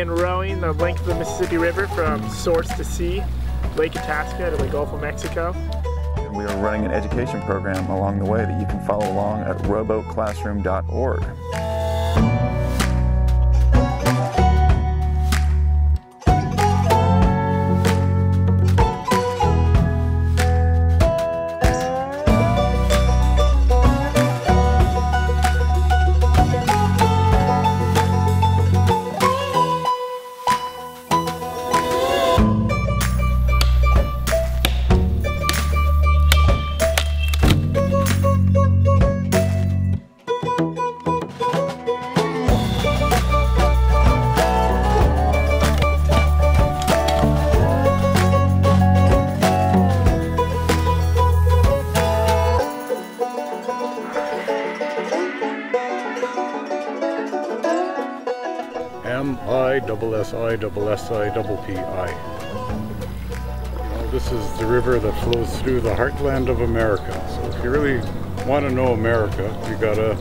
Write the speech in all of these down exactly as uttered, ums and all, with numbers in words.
and rowing the length of the Mississippi River from source to sea, Lake Itasca to the Gulf of Mexico. And we are running an education program along the way that you can follow along at rowboat classroom dot org. M I S S I S S I P P I. This is the river that flows through the heartland of America. So if you really want to know America, you gotta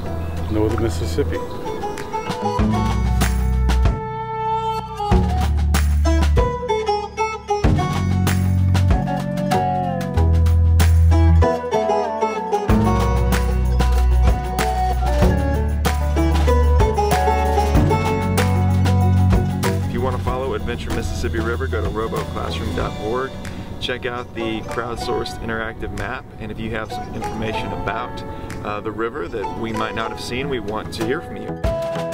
know the Mississippi. Adventure Mississippi River, go to rowboat classroom dot org. Check out the crowdsourced interactive map, and if you have some information about uh, the river that we might not have seen, we want to hear from you.